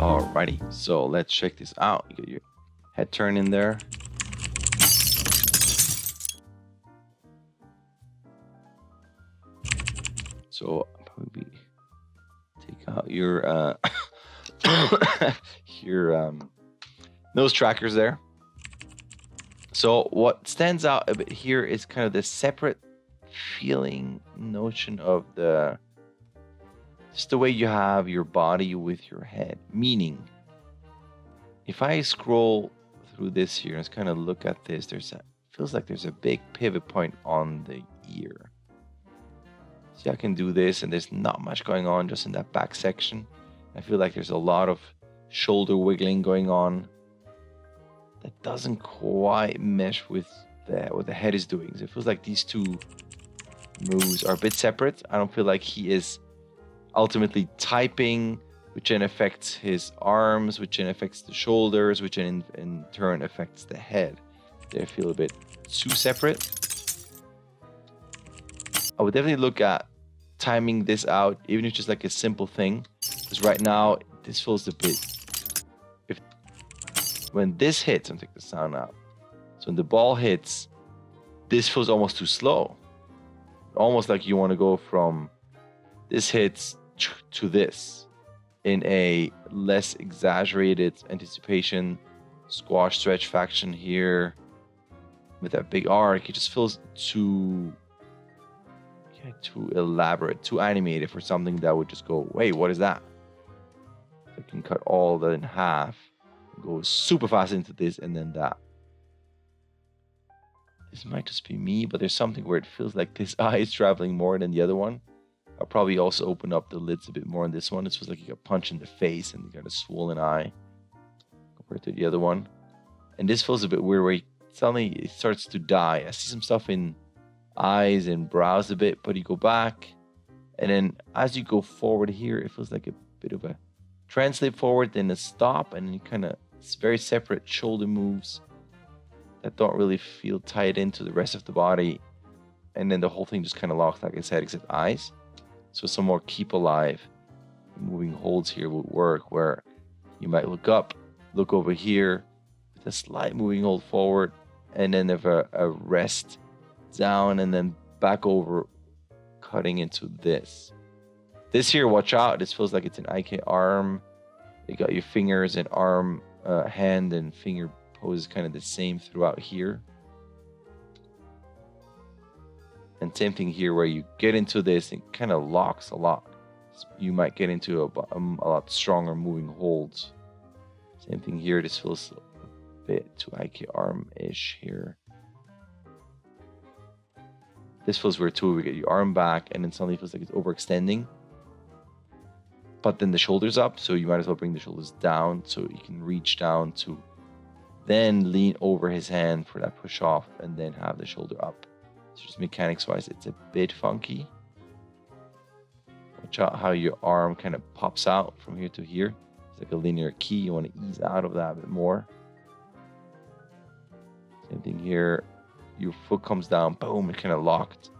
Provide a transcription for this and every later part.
Alrighty, so let's check this out. You get your head turn in there. So I'll probably take out your your nose trackers there. So what stands out a bit here is kind of this separate feeling notion of the just the way you have your body with your head. Meaning, if I scroll through this here, let's kind of look at this. There's a feels like there's a big pivot point on the ear. See, I can do this, and there's not much going on just in that back section. I feel like there's a lot of shoulder wiggling going on that doesn't quite mesh with what the head is doing. So it feels like these two moves are a bit separate. I don't feel like he is ultimately typing, which then affects his arms, which then affects the shoulders, which then in turn affects the head. They feel a bit too separate. I would definitely look at timing this out, even if it's just like a simple thing, because right now this feels a bit. When this hits, I'm taking the sound out. So when the ball hits, this feels almost too slow. Almost like you want to go from this hits to this in a less exaggerated anticipation, squash, stretch faction here with that big arc. It just feels too elaborate, too animated for something that would just go, wait, what is that? I can cut all that in half. Go super fast into this and then that. This might just be me, but there's something where it feels like this eye is traveling more than the other one. I'll probably also open up the lids a bit more on this one. This was like you got punched in the face and you got a swollen eye compared to the other one. And this feels a bit weird where suddenly it starts to die. I see some stuff in eyes and brows a bit, but you go back. And then as you go forward here, it feels like a bit of a translate forward, then a stop, and you kind of it's very separate shoulder moves that don't really feel tied into the rest of the body. And then the whole thing just kind of locks, like I said, except eyes. So some more keep alive moving holds here would work, where you might look up, look over here with a slight moving hold forward, and then have a rest down and then back over, cutting into this. This here, watch out. This feels like it's an IK arm. You got your fingers and arm, hand and finger pose kind of the same throughout here. And same thing here where you get into this and kind of locks a lot. You might get into a lot stronger moving holds. Same thing here. This feels a bit too IK arm-ish here. This feels weird too. We get your arm back and then suddenly it feels like it's overextending. But then the shoulders up, so you might as well bring the shoulders down so you can reach down to then lean over his hand for that push off and then have the shoulder up. So just mechanics wise, it's a bit funky. Watch out how your arm kind of pops out from here to here. It's like a linear key. You want to ease out of that a bit more. Same thing here. Your foot comes down, boom, it's kind of locked.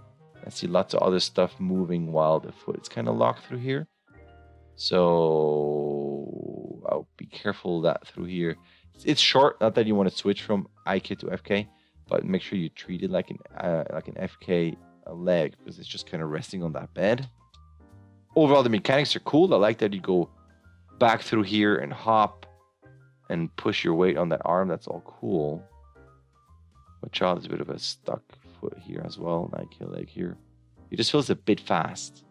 I see lots of other stuff moving while the foot is kind of locked through here. So I'll be careful that through here. It's short, not that you want to switch from IK to FK, but make sure you treat it like an FK leg, because it's just kind of resting on that bed. Overall, the mechanics are cool. I like that you go back through here and hop and push your weight on that arm. That's all cool. But child is a bit of a stuck foot here as well, like your leg here. It just feels a bit fast.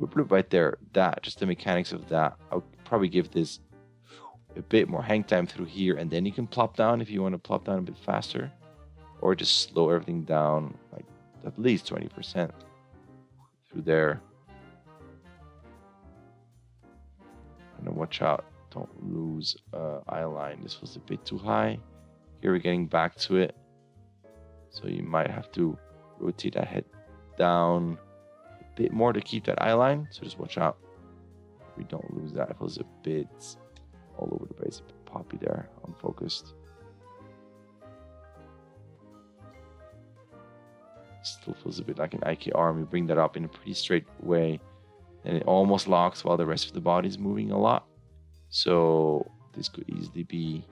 Right there, that, just the mechanics of that. I'll probably give this a bit more hang time through here, and then you can plop down if you want to plop down a bit faster, or just slow everything down like at least 20% through there. And then watch out, don't lose eye line. This was a bit too high. Here we're getting back to it, so you might have to rotate that head down bit more to keep that eye line, so just watch out we don't lose that. It feels a bit all over the place, a bit poppy there, unfocused. Still feels a bit like an IK arm. You bring that up in a pretty straight way and it almost locks while the rest of the body is moving a lot. So this could easily be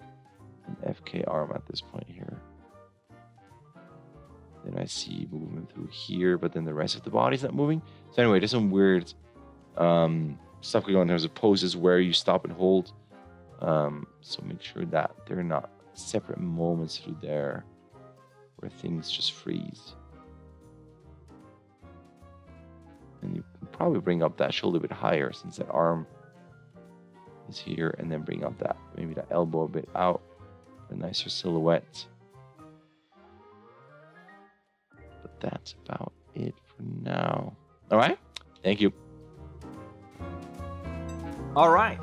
an FK arm at this point here. Then I see movement through here, but then the rest of the body's not moving. So anyway, there's some weird stuff going on in terms of poses where you stop and hold. So make sure that they're not separate moments through there where things just freeze. And you can probably bring up that shoulder a bit higher since that arm is here, and then bring up that, maybe that elbow a bit out for a nicer silhouette. But that's about it for now. All right, thank you. All right,